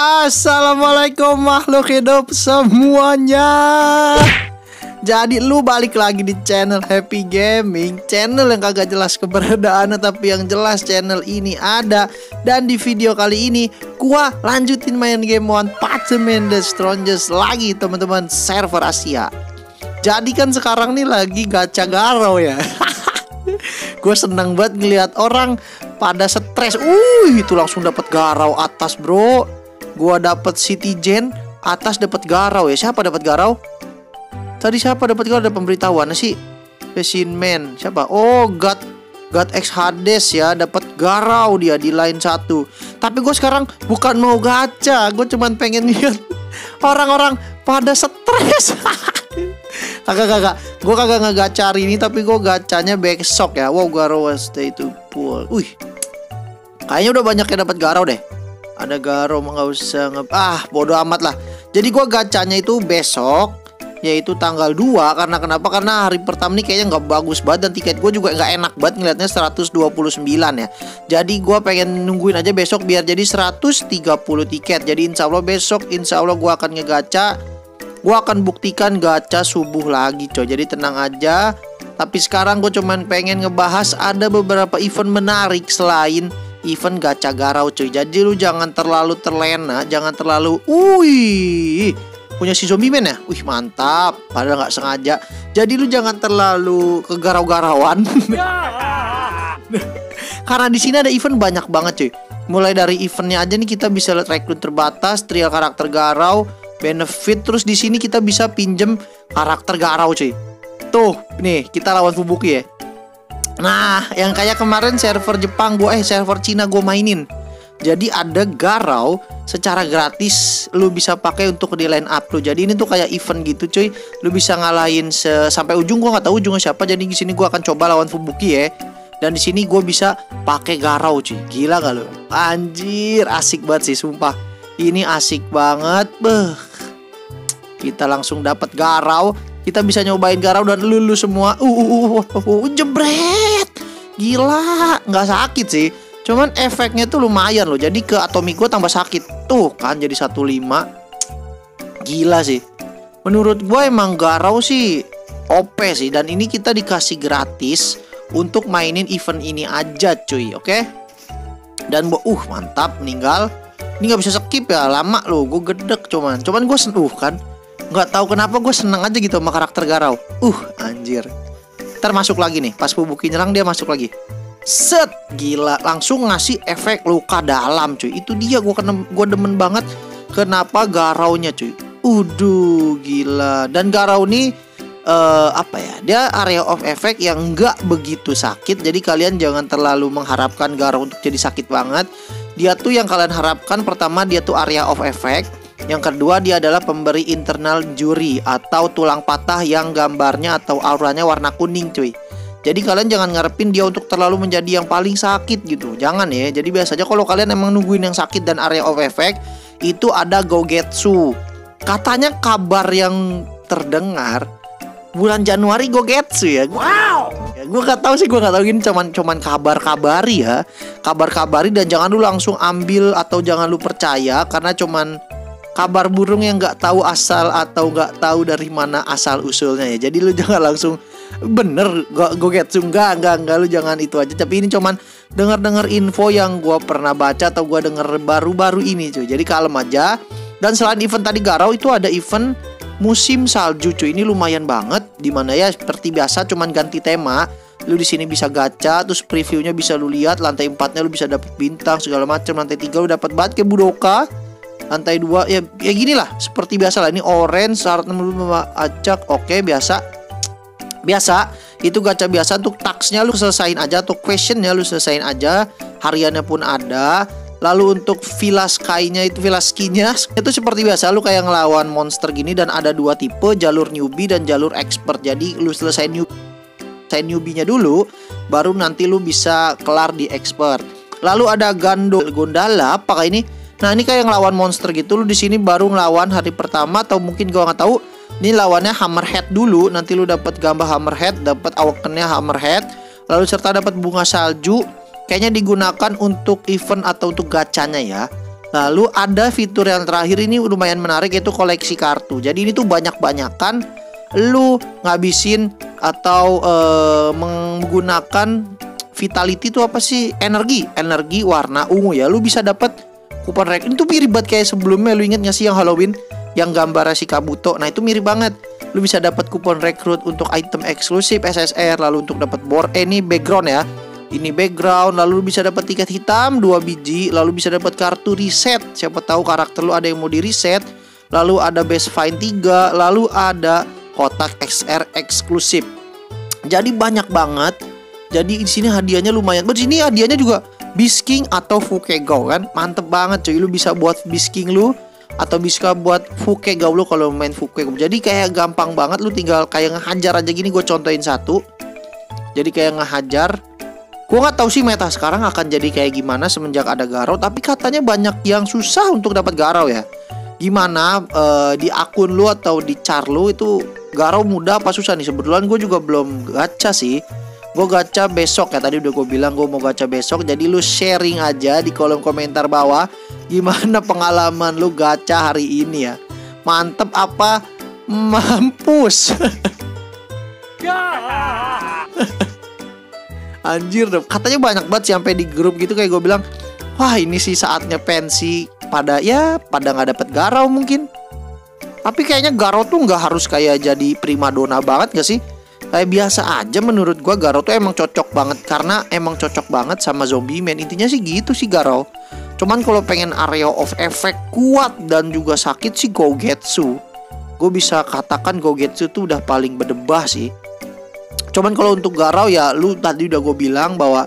Assalamualaikum makhluk hidup semuanya. Jadi lu balik lagi di channel Happy Gaming, channel yang kagak jelas keberadaannya, tapi yang jelas channel ini ada. Dan di video kali ini gua lanjutin main game One Punch Man The Strongest lagi teman-teman, server Asia. Jadi kan sekarang nih lagi gacha Garou ya. Gue seneng banget ngeliat orang pada stres. Itu langsung dapat Garou atas bro. Gue dapat Citizen atas, dapat Garou ya. Siapa dapat Garou? Tadi siapa dapat Garou? Ada pemberitahuan sih. Machine Man. Siapa? Oh, God X Hades ya. Dapat Garou dia di line 1. Tapi gue sekarang bukan mau gacha. Gue cuman pengen lihat orang-orang pada stres. Kagak. Gue kagak ngegacha hari ini, tapi gue gacanya besok ya. Wow, Garou stay to pool. Kayaknya udah banyak yang dapat Garou deh. Ada Garou nggak usah bodoh amat lah. Jadi gue gacanya itu besok, yaitu tanggal 2. Karena kenapa? Karena hari pertama ini kayaknya nggak bagus banget, dan tiket gue juga nggak enak banget ngeliatnya 129 ya. Jadi gue pengen nungguin aja besok biar jadi 130 tiket. Jadi insya Allah besok, insya Allah gue akan ngegacha. Gue akan buktikan gacha subuh lagi coy. Jadi tenang aja. Tapi sekarang gue cuman pengen ngebahas ada beberapa event menarik selain event gacha Garou coy. Jadi lu jangan terlalu terlena, jangan terlalu punya si Zombieman ya. Wih mantap, padahal gak sengaja. Jadi lu jangan terlalu kegarau-garauan. Karena di sini ada event banyak banget coy. Mulai dari eventnya aja nih kita bisa lihat rekrut terbatas, trial karakter Garou, benefit, terus di sini kita bisa pinjem karakter Garou cuy. Tuh, nih kita lawan Fubuki ya. Nah, yang kayak kemarin server Jepang server Cina gue mainin. Jadi ada Garou secara gratis lu bisa pakai untuk di line up lu. Jadi ini tuh kayak event gitu cuy. Lu bisa ngalahin sampai ujung, gua nggak tahu ujungnya siapa. Jadi di sini gua akan coba lawan Fubuki ya. Dan di sini gua bisa pakai Garou cuy. Gila gak lu? Anjir, asik banget sih sumpah. Ini asik banget. Kita langsung dapat Garou. Kita bisa nyobain Garou dan lulu semua. Jebret. Gila, nggak sakit sih. Cuman efeknya tuh lumayan loh. Jadi ke Atomic gue tambah sakit. Tuh kan jadi 15. Gila sih. Menurut gue emang Garou sih OP sih, dan ini kita dikasih gratis untuk mainin event ini aja cuy, oke? Dan mantap meninggal. Ini nggak bisa skip ya, lama loh. Gue gedek cuman gue sentuh kan. Nggak tahu kenapa gue seneng aja gitu sama karakter Garou. Anjir. Ntar masuk lagi nih. Pas Fubuki nyerang dia masuk lagi. Set. Gila. Langsung ngasih efek luka dalam cuy. Itu dia gue demen banget. Kenapa Garou-nya cuy. Gila. Dan Garou nih dia area of effect yang nggak begitu sakit. Jadi kalian jangan terlalu mengharapkan Garou untuk jadi sakit banget. Dia tuh yang kalian harapkan, pertama dia tuh area of effect. Yang kedua dia adalah pemberi internal juri atau tulang patah yang gambarnya atau auranya warna kuning cuy. Jadi kalian jangan ngarepin dia untuk terlalu menjadi yang paling sakit gitu. Jangan ya. Jadi biasanya kalau kalian emang nungguin yang sakit dan area of effect, itu ada Gouketsu. Katanya kabar yang terdengar bulan Januari Gouketsu ya. Wow. Gue gak tahu sih, gue gak tahu, gini cuman kabar-kabari ya. Kabar-kabari, dan jangan lu langsung ambil atau jangan lu percaya, karena cuman kabar burung yang nggak tahu asal atau nggak tahu dari mana asal usulnya ya. Jadi lu jangan langsung bener Gouketsu, enggak, lu jangan itu aja. Tapi ini cuman dengar info yang gue pernah baca atau gue denger baru-baru ini cuy. Jadi kalem aja. Dan selain event tadi Garou, itu ada event musim salju cuy. Ini lumayan banget, dimana ya seperti biasa cuman ganti tema. Lu di sini bisa gacha, terus previewnya bisa lu lihat. Lantai 4-nya lu bisa dapet bintang segala macam. Lantai 3 lu dapet banget kayak Budoka. Lantai 2 ya gini lah, seperti biasa lah. Ini orange, syarat 60 acak. Oke, biasa. Itu gacha biasa. Untuk taksnya lu selesain aja, atau questionnya lu selesain aja. Hariannya pun ada. Lalu untuk villa skinya itu seperti biasa, lu kayak ngelawan monster gini. Dan ada dua tipe, jalur newbie dan jalur expert. Jadi lu selesain newbie-nya dulu, baru nanti lu bisa kelar di expert. Lalu ada Gondola, apakah ini? Nah, ini kayak ngelawan monster gitu. Lu di sini baru ngelawan hari pertama, atau mungkin gua nggak tahu. Ini lawannya Hammerhead dulu. Nanti lu dapat gambar Hammerhead, dapat awakennya Hammerhead, lalu serta dapat bunga salju. Kayaknya digunakan untuk event atau untuk gacanya ya. Lalu ada fitur yang terakhir ini lumayan menarik, yaitu koleksi kartu. Jadi ini tuh banyak-banyakan lu ngabisin atau menggunakan vitality itu apa sih? Energi warna ungu ya. Lu bisa dapat kupon rek. Ini tuh mirip banget kayak sebelumnya, lu inget gak sih yang Halloween yang gambar si Kabuto? Nah, itu mirip banget. Lu bisa dapat kupon rekrut untuk item eksklusif SSR, lalu untuk dapat board ini background ya. Ini background, lalu lu bisa dapat tiket hitam 2 biji, lalu bisa dapat kartu reset. Siapa tahu karakter lu ada yang mau di-reset. Lalu ada best find 3, lalu ada kotak XR eksklusif. Jadi banyak banget. Jadi di sini hadiahnya lumayan. Di sini hadiahnya juga Beast King atau Fukegao kan. Mantep banget cuy, lu bisa buat Beast King lu atau bisa buat Fukegao lu kalau main Fukegao. Jadi kayak gampang banget, lu tinggal kayak ngehajar aja gini. Gue contohin satu. Jadi kayak ngehajar. Gue nggak tahu sih meta sekarang akan jadi kayak gimana semenjak ada Garou, tapi katanya banyak yang susah untuk dapat Garou ya. Gimana di akun lu atau di char lu itu Garou mudah apa susah nih? Sebetulnya gue juga belum gacha sih. Gue gacha besok ya, tadi udah gue bilang gue mau gacha besok. Jadi lu sharing aja di kolom komentar bawah gimana pengalaman lu gacha hari ini ya. Mantep apa mampus. Anjir deh, katanya banyak banget sih sampai di grup gitu. Kayak gue bilang, wah ini sih saatnya pensi pada ya pada nggak dapet Garou mungkin. Tapi kayaknya Garou tuh nggak harus kayak jadi primadona banget gak sih? Kayak biasa aja menurut gua. Garou tuh emang cocok banget karena emang cocok banget sama Zombieman. Intinya sih gitu sih Garou. Cuman kalau pengen area of effect kuat dan juga sakit sih Gouketsu. Gue bisa katakan Gouketsu tuh udah paling berdebah sih. Cuman kalau untuk Garou ya lu tadi udah gue bilang bahwa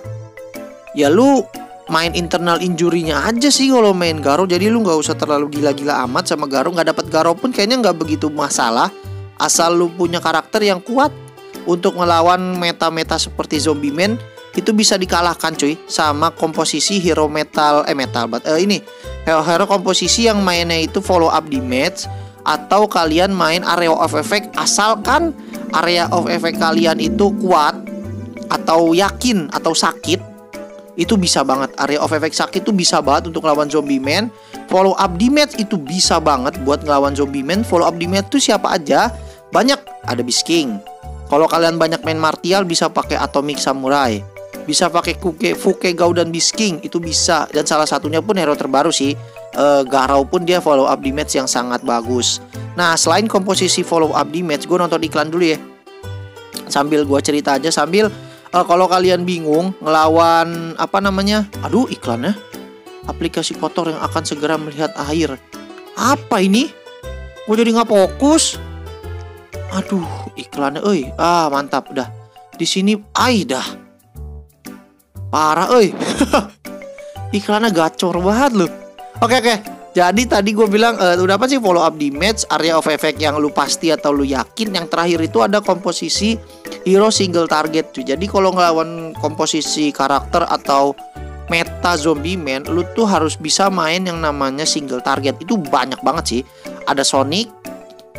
ya lu main internal injury-nya aja sih kalau main Garou. Jadi lu nggak usah terlalu gila-gila amat sama Garou. Nggak dapat Garou pun kayaknya nggak begitu masalah asal lu punya karakter yang kuat untuk melawan meta-meta seperti Zombieman. Itu bisa dikalahkan cuy sama komposisi hero hero komposisi yang mainnya itu follow up di match, atau kalian main area of effect asalkan area of effect kalian itu kuat atau yakin atau sakit. Itu bisa banget. Area of effect sakit itu bisa banget untuk lawan Zombieman. Follow up di match itu bisa banget buat ngelawan Zombieman. Follow up di match itu siapa aja? Banyak, ada Beast King. Kalau kalian banyak main martial bisa pakai Atomic Samurai, bisa pakai Fukegao dan Beast King itu bisa. Dan salah satunya pun hero terbaru sih Garou pun dia follow up di match yang sangat bagus. Nah selain komposisi follow up di match, gue nonton iklan dulu ya sambil gue cerita aja sambil kalau kalian bingung ngelawan apa namanya, aduh iklannya, aplikasi kotor yang akan segera melihat akhir. Apa ini? Gue jadi nggak fokus. Aduh, iklannya, oi. Ah, mantap dah. Di sini dah. Parah, oi. Iklannya gacor banget loh. Oke. Jadi tadi gue bilang udah apa sih follow up di match, area of effect yang lu pasti atau lu yakin. Yang terakhir itu ada komposisi hero single target tuh. Jadi kalau ngelawan komposisi karakter atau meta Zombieman, lu tuh harus bisa main yang namanya single target. Itu banyak banget sih. Ada Sonic,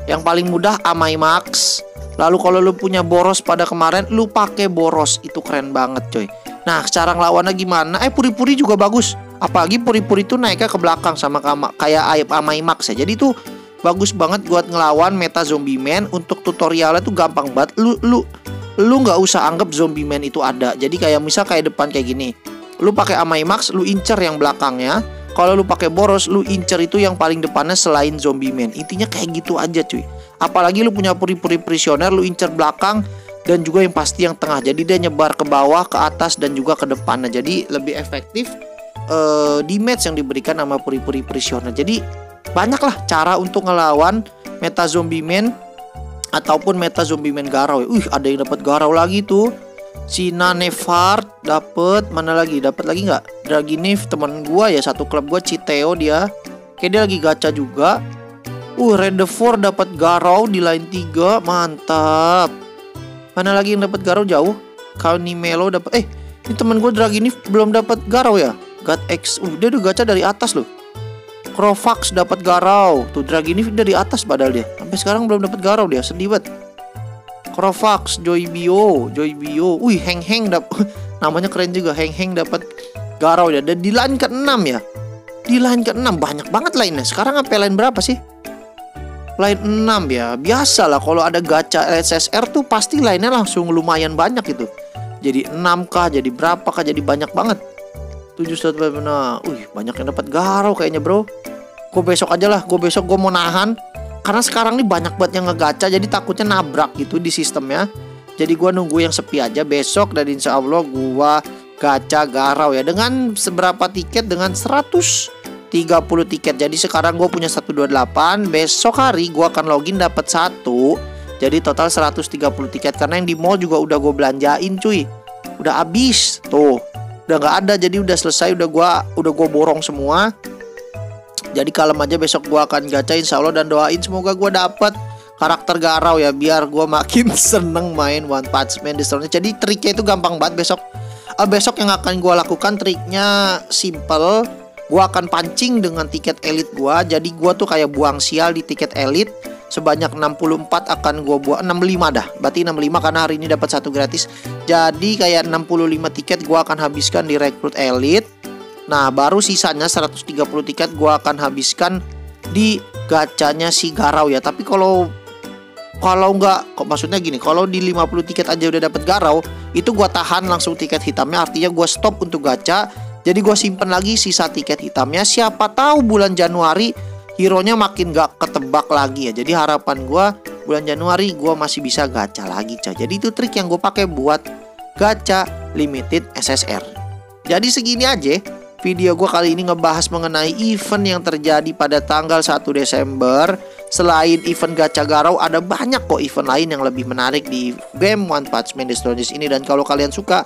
yang paling mudah Amai Max. Lalu kalau lu punya Boros pada kemarin, lu pakai Boros, itu keren banget coy. Nah cara ngelawannya gimana? Puri-Puri juga bagus. Apalagi Puri-Puri itu naiknya ke belakang sama kayak Amai Max ya. Jadi tuh bagus banget buat ngelawan meta Zombieman. Untuk tutorialnya tuh gampang banget. Lu nggak usah anggap Zombieman itu ada. Jadi kayak misal kayak depan kayak gini, lu pakai Amai Max, lu incer yang belakangnya. Kalau lu pakai Boros, lu incer itu yang paling depannya selain Zombieman. Intinya kayak gitu aja cuy. Apalagi lu punya Puri-Puri Prisoner, lu incer belakang dan juga yang pasti yang tengah. Jadi dia nyebar ke bawah, ke atas dan juga ke depannya. Jadi lebih efektif di match yang diberikan sama Puri-Puri Prisoner. Jadi banyaklah cara untuk ngelawan meta Zombieman ataupun meta Zombieman Garou. Ada yang dapat Garou lagi tuh. Sina Nevard dapet, mana lagi? Dapat lagi nggak? Draginif teman gua ya, satu klub gua Citeo dia. Kayak dia lagi gacha juga. Red the Four dapat Garou di line 3, mantap. Mana lagi yang dapat Garou jauh? Kaunimelo dapat. Ini teman gua Draginif belum dapat Garou ya. God X, dia udah gacha dari atas loh. Krovax dapat Garou. Tuh Draginif dari atas padahal dia. Sampai sekarang belum dapat Garou dia, sedih banget. Krovax, Joy Bio, Heng-Heng dapat, namanya keren juga, Heng-Heng dapat Garou ya, dan di line ke-6 ya. Di line ke-6 banyak banget lainnya. Sekarang sampai line berapa sih? Line 6 ya. Biasalah kalau ada gacha SSR tuh pasti lainnya langsung lumayan banyak gitu. Jadi 6kah, jadi berapakah, jadi banyak banget. 700 benar. Banyak yang dapat Garou kayaknya, bro. Gue besok aja lah, gue mau nahan. Karena sekarang nih banyak banget yang ngegacha, jadi takutnya nabrak gitu di sistemnya. Jadi gue nunggu yang sepi aja besok, dan insya Allah gue gacha Garou ya. Dengan seberapa tiket? Dengan 130 tiket. Jadi sekarang gue punya 128. Besok hari gue akan login dapat 1. Jadi total 130 tiket. Karena yang di mall juga udah gue belanjain cuy. Udah habis. Tuh. Udah gak ada, jadi udah selesai. Udah gue borong semua. Jadi kalem aja, besok gue akan gacha insya Allah. Dan doain semoga gue dapet karakter Garou ya, biar gue makin seneng main One Punch Man The Strongest. Jadi triknya itu gampang banget besok. Besok yang akan gue lakukan triknya simple. Gue akan pancing dengan tiket elit gue. Jadi gue tuh kayak buang sial di tiket elit. Sebanyak 64 akan gue buang, 65 dah. Berarti 65 karena hari ini dapat 1 gratis. Jadi kayak 65 tiket gue akan habiskan di rekrut elit. Nah baru sisanya 130 tiket gue akan habiskan di gacanya si Garou ya. Tapi kalau nggak, maksudnya gini, kalau di 50 tiket aja udah dapet Garou, itu gue tahan langsung tiket hitamnya. Artinya gue stop untuk gacha. Jadi gue simpen lagi sisa tiket hitamnya. Siapa tahu bulan Januari hero-nya makin gak ketebak lagi ya. Jadi harapan gue bulan Januari gue masih bisa gacha lagi cah. Jadi itu trik yang gue pakai buat gacha limited SSR. Jadi segini aja video gue kali ini ngebahas mengenai event yang terjadi pada tanggal 1 Desember. Selain event gacha Garou, ada banyak kok event lain yang lebih menarik di game One Punch Man The Strongest ini. Dan kalau kalian suka,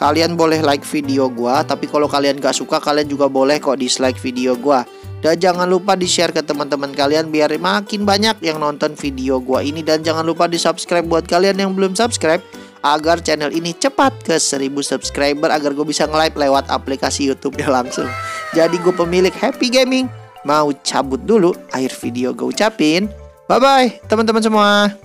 kalian boleh like video gue. Tapi kalau kalian gak suka, kalian juga boleh kok dislike video gue. Dan jangan lupa di-share ke teman-teman kalian biar makin banyak yang nonton video gue ini. Dan jangan lupa di-subscribe buat kalian yang belum subscribe, agar channel ini cepat ke 1000 subscriber, agar gue bisa nge-live lewat aplikasi YouTube-nya langsung. Jadi gue pemilik Happy Gaming mau cabut dulu. Akhir video gue ucapin bye-bye teman-teman semua.